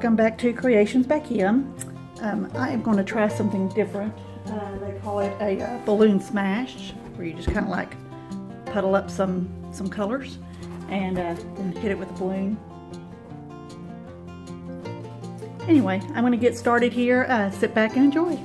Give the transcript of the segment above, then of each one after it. Welcome back to Creations by Kim. I am going to try something different. They call it a balloon smash, where you just kind of like puddle up some colors and then hit it with a balloon. Anyway, I'm going to get started here. Sit back and enjoy.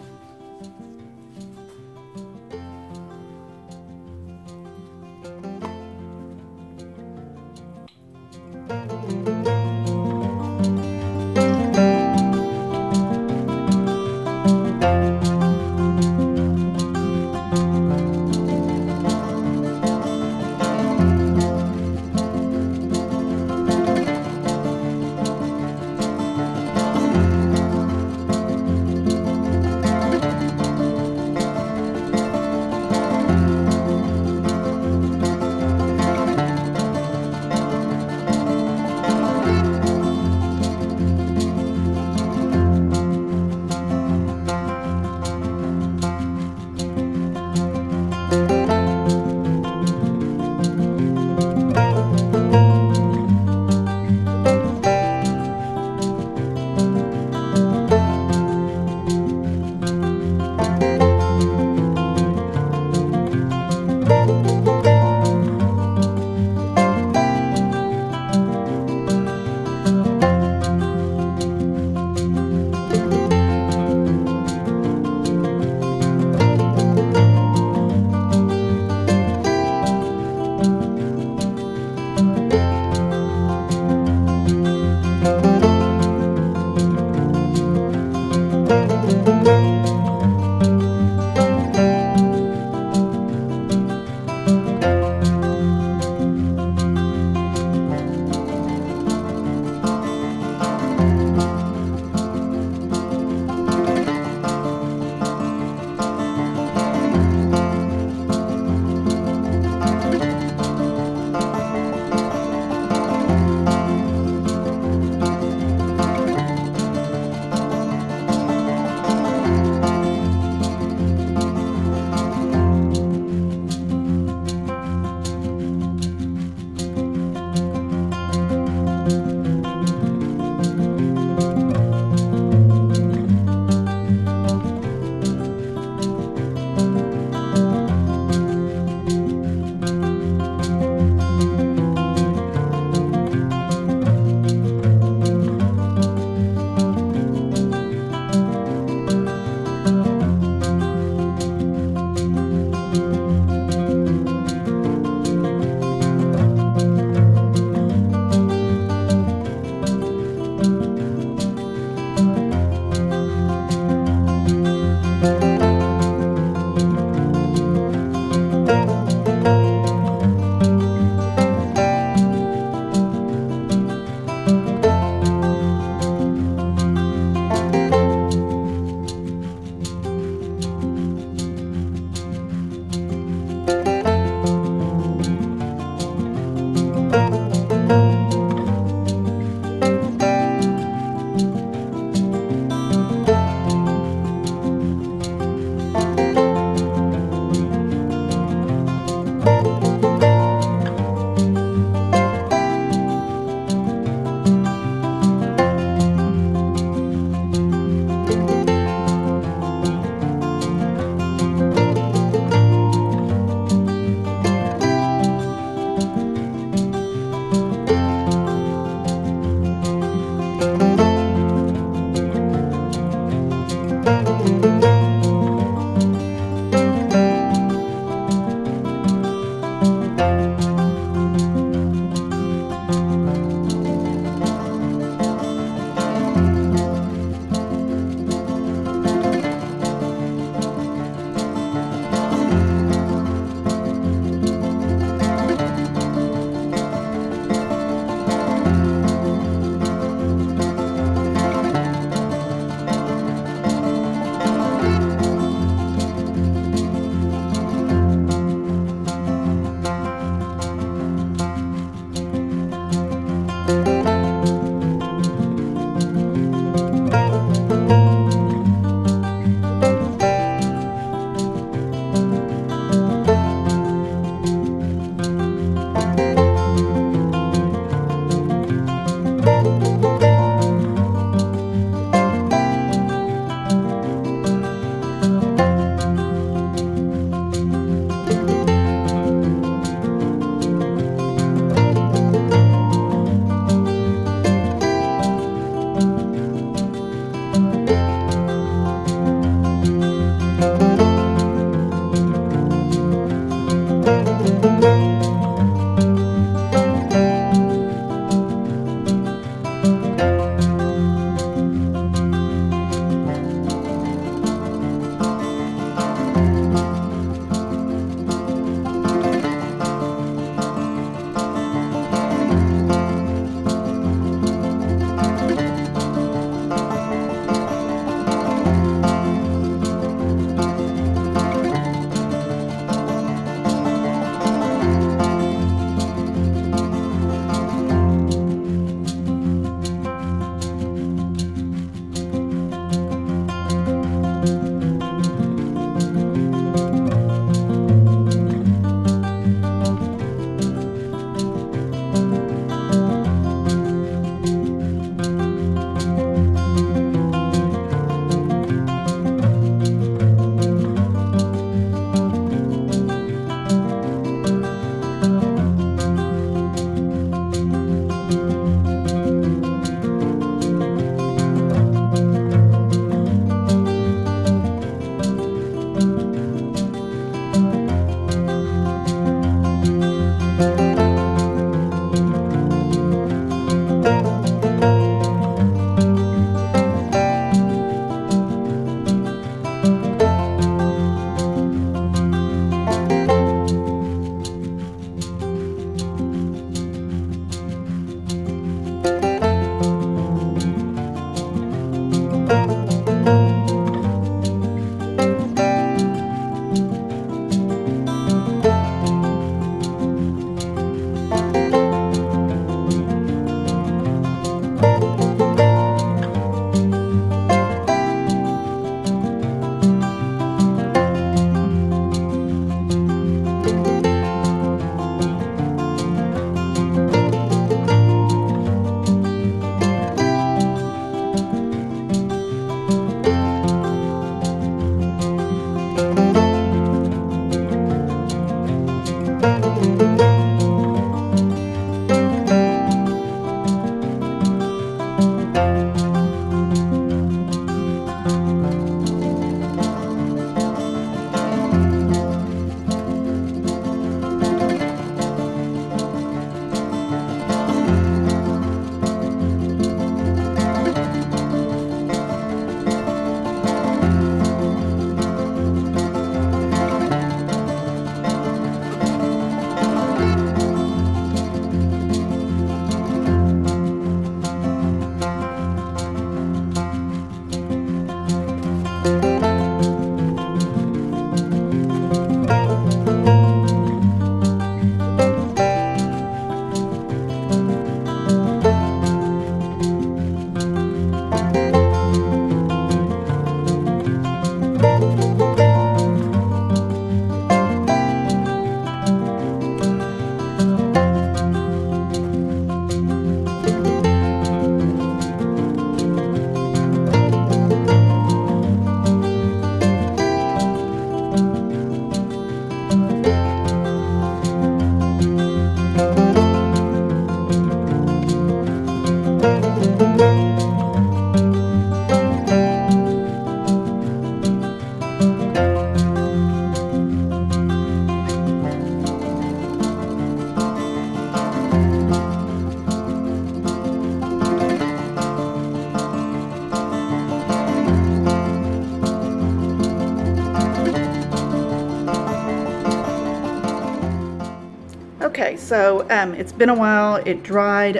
So it's been a while. It dried.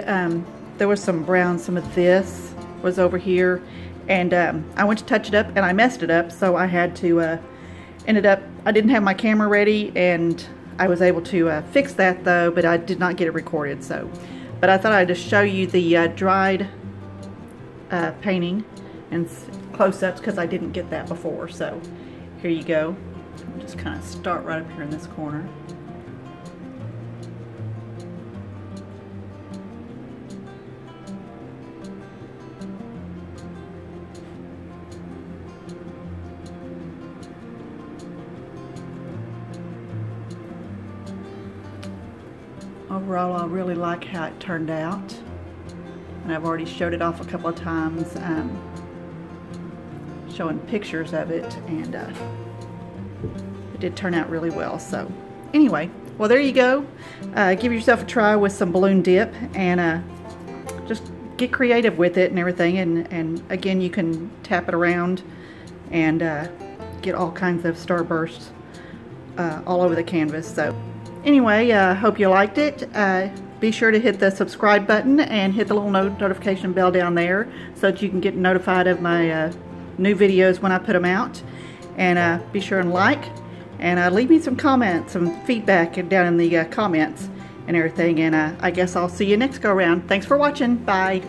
There was some brown. Some of this was over here, and I went to touch it up and I messed it up. So I had to I didn't have my camera ready, and I was able to fix that though, but I did not get it recorded. So, but I thought I'd just show you the dried painting and close-ups because I didn't get that before. So here you go. I'll just kind of start right up here in this corner. Overall, I really like how it turned out, and I've already showed it off a couple of times, showing pictures of it, and it did turn out really well. So anyway, well, there you go. Give yourself a try with some balloon dip, and just get creative with it and everything, and again, you can tap it around and get all kinds of starbursts all over the canvas. So anyway, hope you liked it. Be sure to hit the subscribe button and hit the little notification bell down there so that you can get notified of my new videos when I put them out. And be sure and like, and leave me some comments, some feedback down in the comments and everything. And I guess I'll see you next go around. Thanks for watching. Bye.